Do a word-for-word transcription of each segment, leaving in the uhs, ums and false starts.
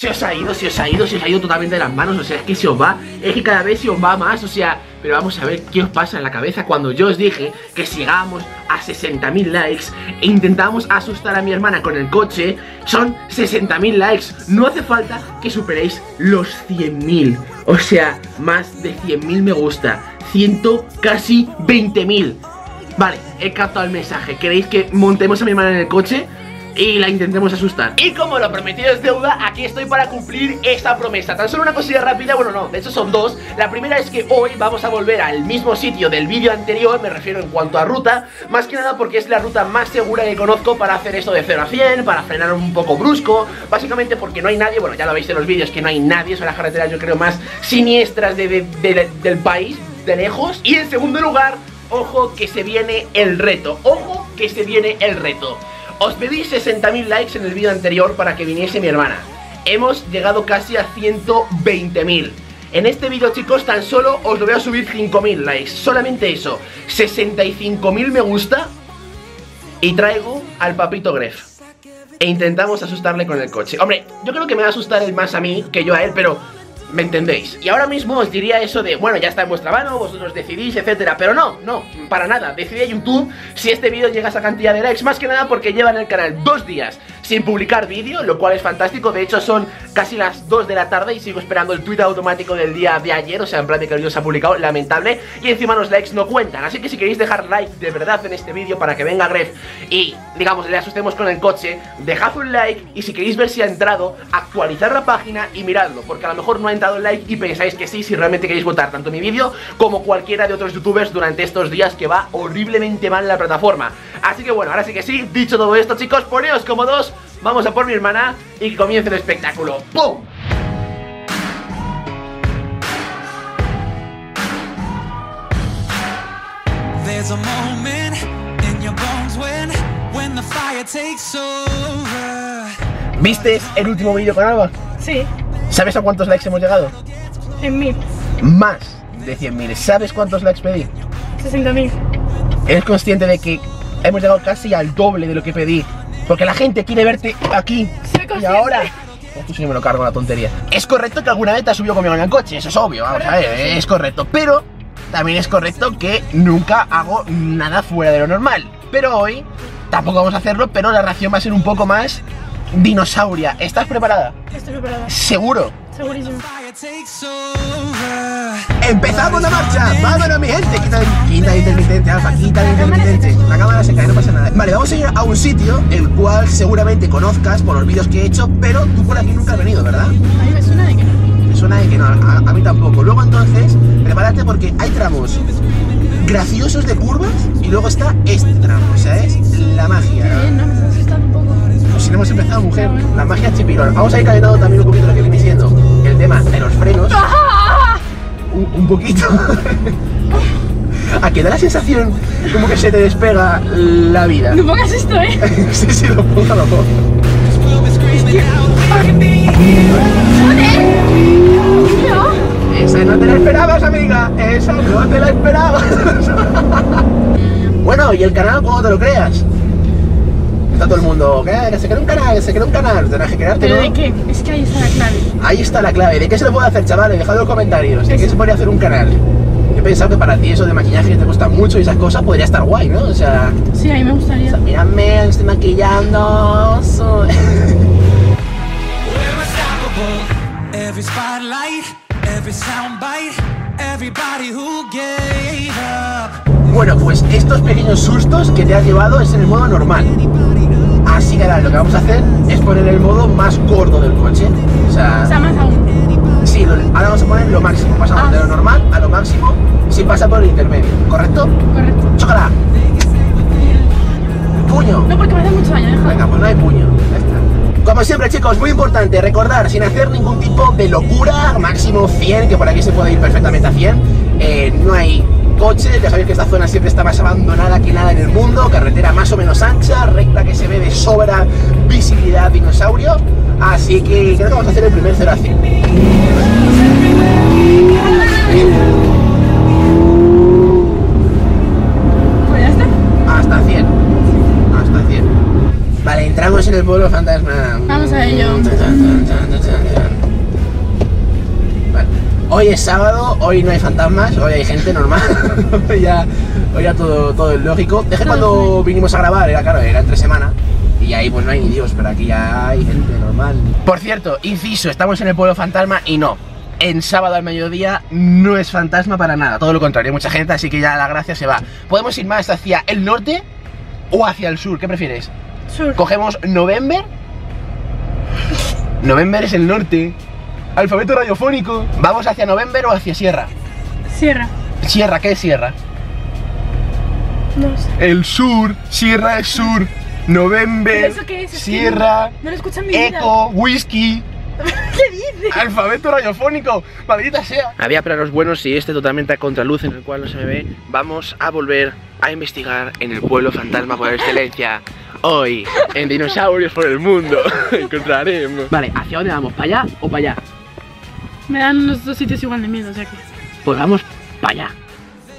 Se os ha ido, se os ha ido, se os ha ido totalmente de las manos. O sea, es que se os va, es que cada vez se os va más. O sea, pero vamos a ver qué os pasa en la cabeza cuando yo os dije que sigamos a sesenta mil likes e intentamos asustar a mi hermana con el coche. Son sesenta mil likes, no hace falta que superéis los cien mil. O sea, más de cien mil me gusta, cien, casi veinte mil. Vale, he captado el mensaje. ¿Queréis que montemos a mi hermana en el coche y la intentemos asustar? Y como lo prometido es deuda, aquí estoy para cumplir esta promesa. Tan solo una cosilla rápida, bueno no, de hecho son dos. La primera es que hoy vamos a volver al mismo sitio del vídeo anterior, me refiero en cuanto a ruta, más que nada porque es la ruta más segura que conozco para hacer esto de cero a cien, para frenar un poco brusco, básicamente porque no hay nadie, bueno ya lo veis en los vídeos que no hay nadie, son las carreteras yo creo más siniestras de, de, de, del país, de lejos. Y en segundo lugar, ojo que se viene el reto, ojo que se viene el reto. Os pedí sesenta mil likes en el vídeo anterior para que viniese mi hermana. Hemos llegado casi a ciento veinte mil. En este vídeo, chicos, tan solo os lo voy a subir cinco mil likes. Solamente eso, sesenta y cinco mil me gusta. Y traigo al papito Grefg e intentamos asustarle con el coche. Hombre, yo creo que me va a asustar él más a mí que yo a él, pero ¿me entendéis? Y ahora mismo os diría eso de, bueno, ya está en vuestra mano, vosotros decidís, etcétera. Pero no, no, para nada. Decidí a YouTube si este vídeo llega a esa cantidad de likes. Más que nada porque lleva en el canal dos días sin publicar vídeo, lo cual es fantástico. De hecho son casi las dos de la tarde y sigo esperando el tweet automático del día de ayer. O sea, en plan de que el vídeo se ha publicado, lamentable. Y encima los likes no cuentan, así que si queréis dejar like de verdad en este vídeo para que venga Grefg y, digamos, le asustemos con el coche, dejad un like. Y si queréis ver si ha entrado, actualizar la página y miradlo, porque a lo mejor no ha dado like y pensáis que sí, si realmente queréis votar tanto mi vídeo como cualquiera de otros youtubers durante estos días que va horriblemente mal la plataforma. Así que bueno, ahora sí que sí, dicho todo esto, chicos, poneos cómodos, vamos a por mi hermana y que comience el espectáculo. ¡Pum! ¿Viste el último vídeo con Alba? Sí. ¿Sabes a cuántos likes hemos llegado? cien mil. Más de cien mil. ¿Sabes cuántos likes pedí? sesenta mil. ¿Eres consciente de que hemos llegado casi al doble de lo que pedí? Porque la gente quiere verte aquí. Soy consciente. Y ahora... Tú sí me lo cargo la tontería. Es correcto que alguna vez te has subido conmigo en el coche, eso es obvio, vamos a ver, es correcto. Pero también es correcto que nunca hago nada fuera de lo normal. Pero hoy tampoco vamos a hacerlo, pero la reacción va a ser un poco más... dinosauria. ¿Estás preparada? Estoy preparada. ¿Seguro? Segurísimo. ¡Empezamos la marcha! ¡Vámonos, mi gente! Quita, quita el intermitente, Alba, quita el intermitente. La cámara se cae, no pasa nada. Vale, vamos a ir a un sitio el cual seguramente conozcas por los vídeos que he hecho, pero tú por aquí nunca has venido, ¿verdad? A mí me suena de que no. Me suena de que no, a, a mí tampoco. Luego entonces, prepárate porque hay tramos graciosos de curvas y luego está este tramo, o sea, es la magia. No, no, no, está un poco... Si no hemos empezado, mujer, la magia chipirón. Vamos a ir calentando también un poquito lo que viene siendo el tema de los frenos. Un, un poquito. Aquí da la sensación como que se te despega la vida. No pongas esto, ¿eh? Sí, sí, lo pongo, lo pongo. ¡Joder! Esa no te la esperabas, amiga. Esa no te la esperabas. Bueno, y el canal, ¿cómo te lo creas? Está todo el mundo, que se crea un canal, que se crea un canal, tendrás que crearte, ¿no? ¿Pero de qué? Es que ahí está la clave. Ahí está la clave. ¿De qué se le puede hacer, chavales? Dejad en los comentarios. ¿De qué se podría hacer un canal? Yo he pensado que para ti eso de maquillaje te gusta mucho y esas cosas podría estar guay, ¿no? O sea... Sí, a mí me gustaría. O sea, mírame, estoy maquillando... Bueno, pues estos pequeños sustos que te has llevado es en el modo normal. Así que ahora lo que vamos a hacer es poner el modo más gordo del coche. O sea, o sea más aún. Sí, lo, ahora vamos a poner lo máximo. Pasamos ah. de lo normal a lo máximo sin pasar por el intermedio. ¿Correcto? Correcto. ¡Chócala! ¡Puño! No, porque me hace mucho daño, déjalo. Venga, pues no hay puño. Ya está. Como siempre, chicos, muy importante recordar, sin hacer ningún tipo de locura, máximo cien, que por aquí se puede ir perfectamente a cien. Eh, no hay coches, ya sabéis que esta zona siempre está más abandonada que nada en el mundo, carretera más o menos ancha, recta que se ve de sobra, visibilidad dinosaurio. Así que creo que vamos a hacer el primer cero a cien. Hasta cien. Hasta cien. Vale, entramos en el pueblo fantasma. Vamos a ello. Hoy es sábado, hoy no hay fantasmas, hoy hay gente normal, hoy ya, hoy ya todo, todo es lógico. Es que cuando vinimos a grabar, era claro, era entre semana, y ahí pues no hay ni Dios, pero aquí ya hay gente normal. Por cierto, inciso, estamos en el pueblo fantasma y no, en sábado al mediodía no es fantasma para nada, todo lo contrario, hay mucha gente, así que ya la gracia se va. ¿Podemos ir más hacia el norte o hacia el sur? ¿Qué prefieres? Sur. Cogemos November. November es el norte. Alfabeto radiofónico. ¿Vamos hacia November o hacia Sierra? Sierra. Sierra, ¿qué es Sierra? No sé. El sur, Sierra es sur. November, ¿eso qué es? Sierra. No lo escuchan mi vida. Eco, whisky. ¿Qué dices? Alfabeto radiofónico, maldita sea. Había planos buenos y este totalmente a contraluz en el cual no se me ve. Vamos a volver a investigar en el pueblo fantasma por excelencia. Hoy, en Dinosaurios por el Mundo, encontraremos. Vale, ¿hacia dónde vamos? ¿Para allá o para allá? Me dan los dos sitios igual de miedo, o sea que... Pues vamos para allá,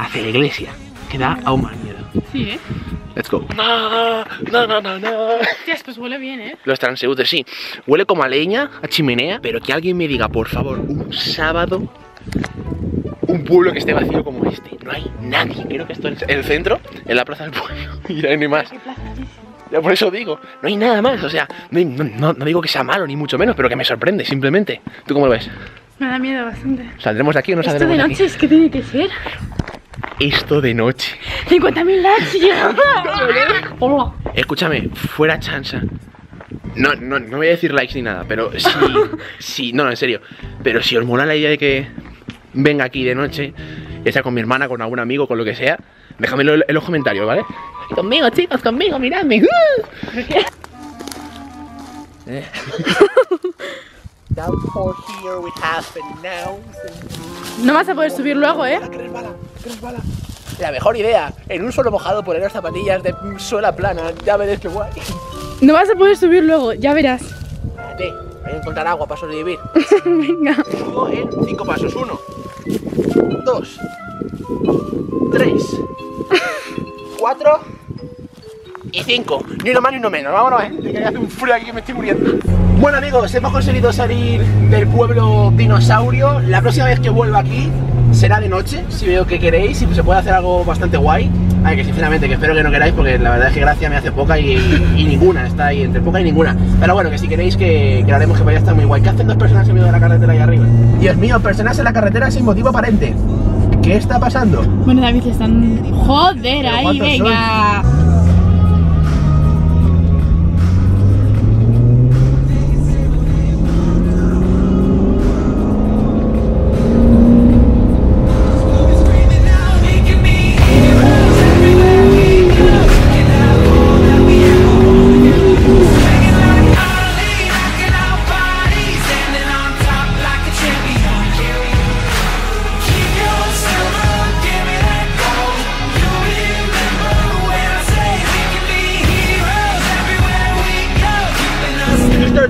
hacia la iglesia, que da aún más miedo. Sí, ¿eh? Let's go. No, no, no, no, no. Hostias, pues huele bien, ¿eh? Los transeúntes, sí. Huele como a leña, a chimenea, pero que alguien me diga, por favor, un sábado, un pueblo que esté vacío como este. No hay nadie. Creo que esto es el centro, en la plaza del pueblo, y no hay ni más. ¿Qué plaza es? Ya por eso digo, no hay nada más, o sea, no, no, no digo que sea malo, ni mucho menos, pero que me sorprende, simplemente. ¿Tú cómo lo ves? Me da miedo bastante. ¿Saldremos de aquí o no saldremos de aquí? Esto de noche es que tiene que ser. Esto de noche. cincuenta mil likes y llegamos. Escúchame, fuera chanza. No, no, no voy a decir likes ni nada, pero sí, sí, no, no, en serio. Pero si os mola la idea de que venga aquí de noche, ya sea con mi hermana, con algún amigo, con lo que sea, déjamelo en los comentarios, ¿vale? Conmigo, chicos, conmigo, miradme. No vas a poder subir luego, ¿eh? La mejor idea, en un suelo mojado poner las zapatillas de suela plana, ya verás qué guay. No vas a poder subir luego, ya verás. Espérate, voy a encontrar agua para sobrevivir. Venga. Subo en cinco pasos, uno, dos, tres. cuatro y cinco, ni uno más ni uno menos, vámonos, eh. Que hace un frío aquí que me estoy muriendo. Bueno amigos, hemos conseguido salir del pueblo dinosaurio. La próxima vez que vuelva aquí será de noche, si veo que queréis, y se puede hacer algo bastante guay. Ay, que sinceramente, que espero que no queráis, porque la verdad es que gracia me hace poca y, y ninguna, está ahí entre poca y ninguna. Pero bueno, que si queréis que, que lo haremos, que vaya a estar muy guay. ¿Qué hacen dos personas en medio de la carretera ahí arriba? Dios mío, personas en la carretera sin motivo aparente. ¿Qué está pasando? Bueno, David, están... ¡Joder, ahí, venga!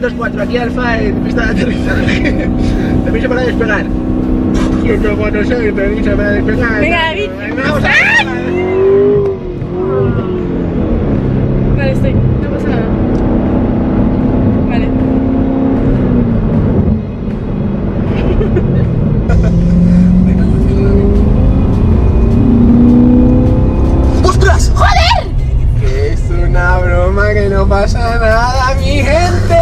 dos cuatro, aquí Alfa en pista de aterrizaje. Permiso para despegar. ciento cuatro seis, permiso para despegar. Venga, David. Vamos a ver. Vale, estoy. No pasa nada. Vale. ¡Ostras! ¡Joder! Que es una broma, que no pasa nada, mi gente.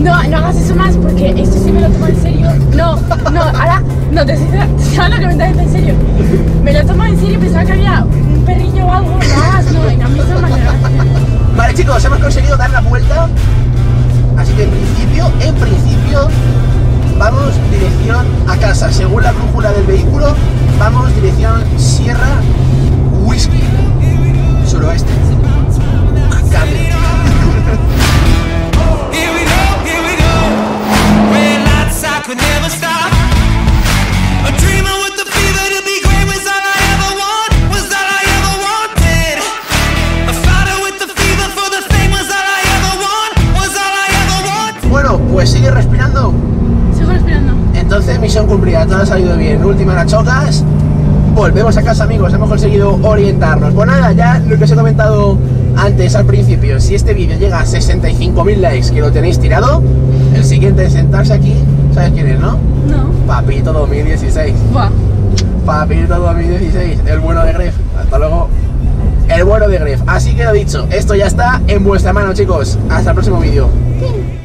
No, no hagas eso más, porque esto sí me lo tomo en serio. No, no, ahora, no, te sabes lo que me estás en serio. Me lo tomo en serio, pensaba que había un perrillo o algo. No hagas, no, en la misma manera. Vale chicos, hemos conseguido dar la vuelta. Así que en principio, en principio, vamos dirección a casa. Según la brújula del vehículo, vamos dirección Sierra Whisky, suroeste. Bueno, pues sigue respirando. Sigo respirando. Entonces, misión cumplida, todo ha salido bien. Última en las chocas. Volvemos a casa, amigos, hemos conseguido orientarnos. Pues nada, ya lo que os he comentado antes, al principio, si este vídeo llega a sesenta y cinco mil likes, que lo tenéis tirado, el siguiente es sentarse aquí, sabes quién es, ¿no? No. Papito dos mil dieciséis. Buah. Papito dos mil dieciséis, el bueno de Grefg. Hasta luego. El bueno de Grefg. Así que lo dicho, esto ya está en vuestra mano, chicos. Hasta el próximo vídeo. Sí.